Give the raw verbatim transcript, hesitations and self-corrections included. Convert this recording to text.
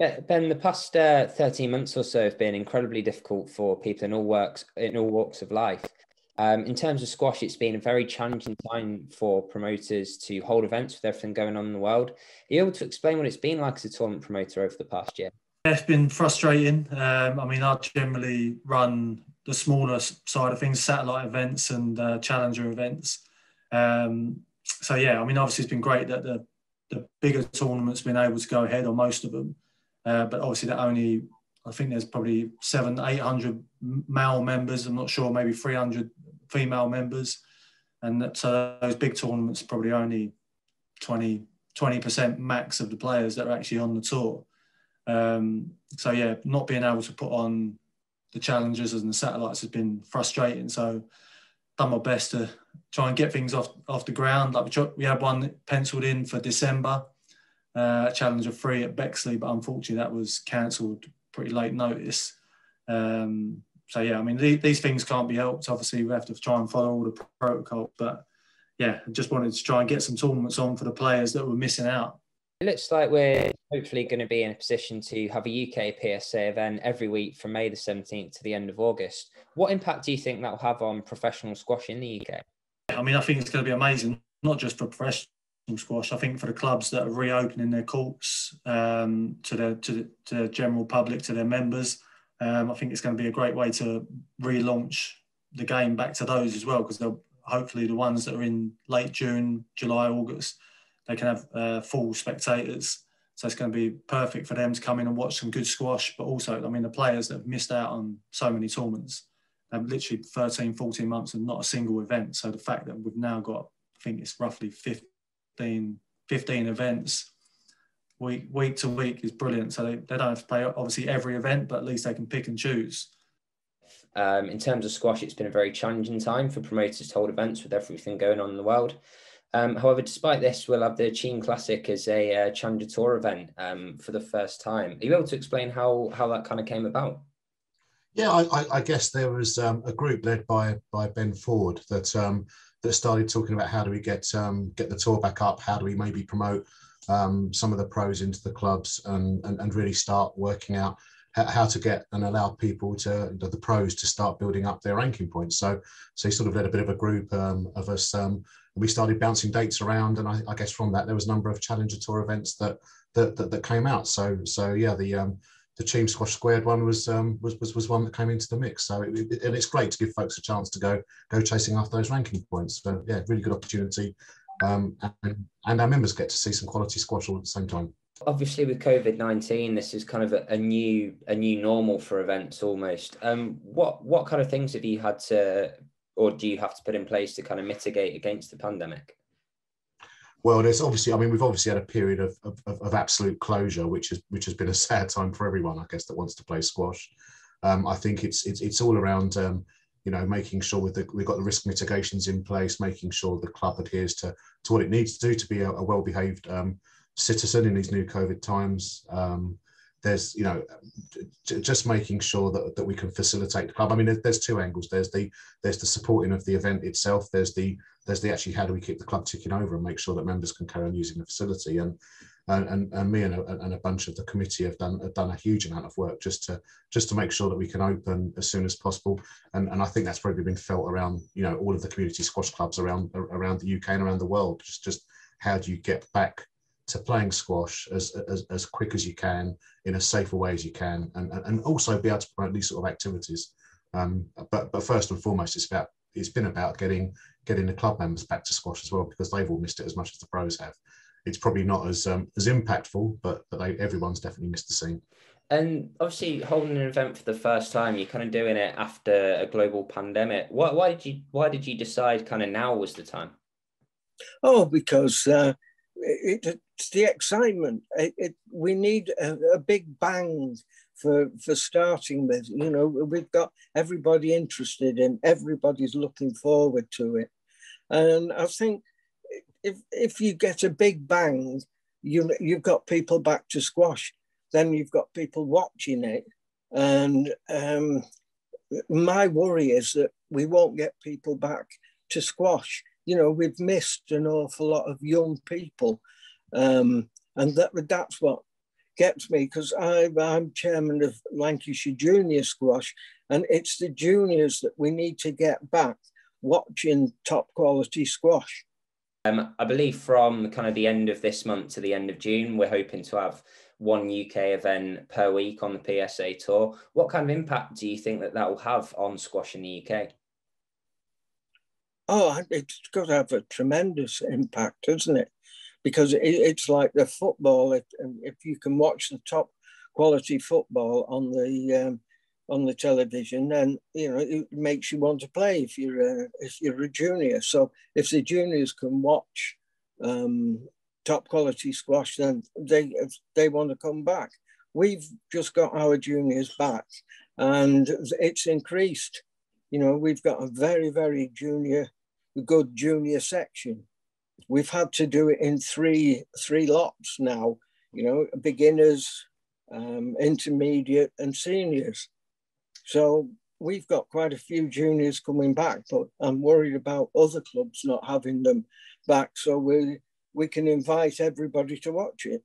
Ben, the past uh, thirteen months or so have been incredibly difficult for people in all works in all walks of life. Um, in terms of squash, it's been a very challenging time for promoters to hold events with everything going on in the world. Are you able to explain what it's been like as a tournament promoter over the past year? Yeah, it's been frustrating. Um, I mean, I generally run the smaller side of things, satellite events and uh, challenger events. Um, so, yeah, I mean, obviously it's been great that the, the bigger tournament's been able to go ahead on most of them. Uh, but obviously that only, I think there's probably seven, eight hundred male members. I'm not sure, maybe three hundred female members, and that, so those big tournaments probably only twenty percent max of the players that are actually on the tour. Um, so yeah, not being able to put on the challengers and the satellites has been frustrating. So done my best to try and get things off off the ground. Like we, we had one penciled in for December. Uh, Challenger three at Bexley, but unfortunately that was cancelled pretty late notice. Um, so yeah, I mean th these things can't be helped. Obviously we have to try and follow all the protocol, but yeah, just wanted to try and get some tournaments on for the players that were missing out. It looks like we're hopefully going to be in a position to have a U K P S A event every week from May the seventeenth to the end of August. What impact do you think that will have on professional squash in the U K? I mean, I think it's going to be amazing, not just for professional squash. I think for the clubs that are reopening their courts um, to, the, to, the, to the general public, to their members, um, I think it's going to be a great way to relaunch the game back to those as well, because they'll hopefully the ones that are in late June, July, August, they can have uh, full spectators. So it's going to be perfect for them to come in and watch some good squash, but also, I mean, the players that have missed out on so many tournaments, they've literally thirteen, fourteen months and not a single event. So the fact that we've now got, I think it's roughly fifty fifteen events week week to week is brilliant. So they, they don't have to play obviously every event, but at least they can pick and choose. Um, in terms of squash, it's been a very challenging time for promoters to hold events with everything going on in the world. Um, however, despite this, we'll have the Cheam Classic as a uh, Challenger Tour event um, for the first time. Are you able to explain how how that kind of came about? Yeah, I, I, I guess there was um, a group led by by Ben Ford that um, that started talking about how do we get um, get the tour back up, how do we maybe promote um, some of the pros into the clubs, and, and, and really start working out how to get and allow people to, the pros to start building up their ranking points. So so he sort of led a bit of a group um, of us. Um, we started bouncing dates around, and I, I guess from that there was a number of Challenger Tour events that that, that, that came out. So so yeah, the um, the Cheam Squash Squared one was, um, was was was one that came into the mix. So it, it, and it's great to give folks a chance to go go chasing after those ranking points. But yeah, really good opportunity, um, and, and our members get to see some quality squash all at the same time. Obviously, with COVID nineteen, this is kind of a, a new a new normal for events almost. Um, what what kind of things have you had to, or do you have to put in place to kind of mitigate against the pandemic? Well, there's obviously, I mean, we've obviously had a period of, of, of absolute closure, which is which has been a sad time for everyone, I guess, that wants to play squash. Um, I think it's it's it's all around, um, you know, making sure with the, we've got the risk mitigations in place, making sure the club adheres to to what it needs to do to be a, a well-behaved um, citizen in these new COVID times. Um, there's, you know, just making sure that, that we can facilitate the club. I mean, there's, there's two angles. There's the there's the supporting of the event itself. There's the there's the actually how do we keep the club ticking over and make sure that members can carry on using the facility. And and and me and a, and a bunch of the committee have done have done a huge amount of work just to just to make sure that we can open as soon as possible. And and I think that's probably been felt around, you know, all of the community squash clubs around around the U K and around the world. Just just how do you get back to playing squash as, as as quick as you can, in as safe a way as you can, and and also be able to promote these sort of activities. Um, but but first and foremost, it's about it's been about getting getting the club members back to squash as well, because they've all missed it as much as the pros have. It's probably not as um, as impactful, but but they, everyone's definitely missed the scene. And obviously, holding an event for the first time, you're kind of doing it after a global pandemic. Why why did you why did you decide kind of now was the time? Oh, because. Uh... It, it's the excitement. It, it, we need a, a big bang for for starting with. You know, we've got everybody interested in. Everybody's looking forward to it, and I think if if you get a big bang, you you've got people back to squash. Then you've got people watching it, and um, my worry is that we won't get people back to squash. You know, we've missed an awful lot of young people, um, and that that's what gets me because I'm chairman of Lancashire Junior Squash, and it's the juniors that we need to get back watching top quality squash. Um, I believe from kind of the end of this month to the end of June, we're hoping to have one U K event per week on the P S A Tour. What kind of impact do you think that that will have on squash in the U K? Oh, it's got to have a tremendous impact, isn't it? Because it's like the football. If, if you can watch the top quality football on the um, on the television, then you know it makes you want to play if you're a, if you're a junior. So if the juniors can watch um, top quality squash, then they they want to come back. We've just got our juniors back, and it's increased. You know, we've got a very very junior, good junior section. We've had to do it in three three lots now, you know, beginners, um, intermediate and seniors. So we've got quite a few juniors coming back, but I'm worried about other clubs not having them back. So we, we can invite everybody to watch it.